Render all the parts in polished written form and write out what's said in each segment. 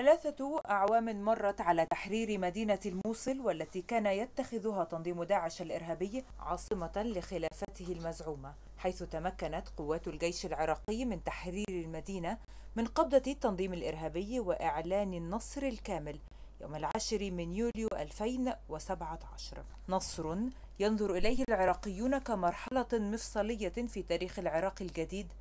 ثلاثة أعوام مرت على تحرير مدينة الموصل والتي كان يتخذها تنظيم داعش الإرهابي عاصمة لخلافته المزعومة، حيث تمكنت قوات الجيش العراقي من تحرير المدينة من قبضة التنظيم الإرهابي وإعلان النصر الكامل يوم 10 يوليو 2017. نصر ينظر إليه العراقيون كمرحلة مفصلية في تاريخ العراق الجديد،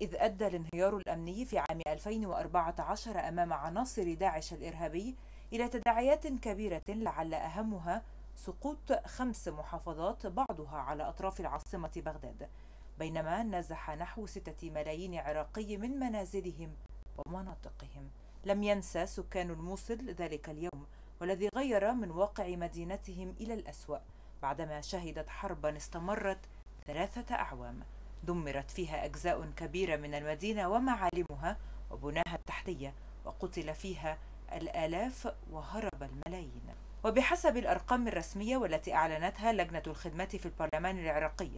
إذ أدى الانهيار الأمني في عام 2014 أمام عناصر داعش الإرهابي إلى تداعيات كبيرة، لعل أهمها سقوط 5 محافظات بعضها على أطراف العاصمة بغداد، بينما نزح نحو 6 ملايين عراقي من منازلهم ومناطقهم. لم ينسى سكان الموصل ذلك اليوم، والذي غير من واقع مدينتهم إلى الأسوأ بعدما شهدت حربا استمرت 3 أعوام دمرت فيها أجزاء كبيرة من المدينة ومعالمها وبناها التحتية، وقتل فيها الآلاف وهرب الملايين. وبحسب الأرقام الرسمية والتي أعلنتها لجنة الخدمات في البرلمان العراقي،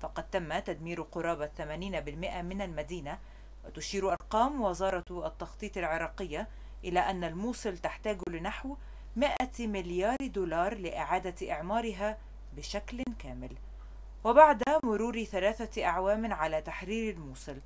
فقد تم تدمير قرابة 80% من المدينة. وتشير أرقام وزارة التخطيط العراقية إلى أن الموصل تحتاج لنحو 100 مليار دولار لإعادة إعمارها بشكل كامل. وبعد مرور 3 أعوام على تحرير الموصل،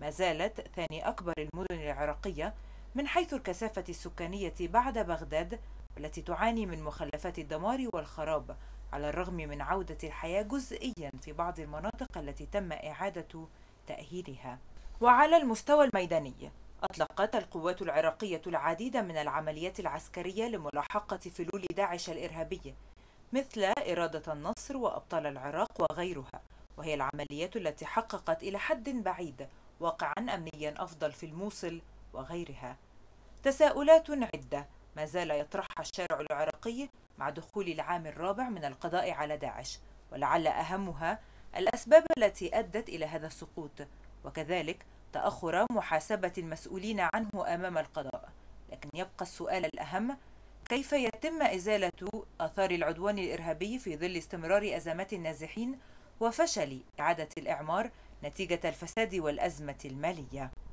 ما زالت ثاني أكبر المدن العراقية من حيث الكثافة السكانية بعد بغداد، والتي تعاني من مخلفات الدمار والخراب على الرغم من عودة الحياة جزئيا في بعض المناطق التي تم إعادة تأهيلها. وعلى المستوى الميداني، أطلقت القوات العراقية العديد من العمليات العسكرية لملاحقة فلول داعش الإرهابي، مثل إرادة النصر وأبطال العراق وغيرها، وهي العمليات التي حققت إلى حد بعيد واقعا أمنيا أفضل في الموصل وغيرها. تساؤلات عدة ما زال يطرحها الشارع العراقي مع دخول العام الرابع من القضاء على داعش، ولعل أهمها الأسباب التي أدت إلى هذا السقوط، وكذلك تأخر محاسبة المسؤولين عنه أمام القضاء. لكن يبقى السؤال الأهم، كيف يتم إزالة آثار العدوان الإرهابي في ظل استمرار أزمات النازحين وفشل إعادة الإعمار نتيجة الفساد والأزمة المالية؟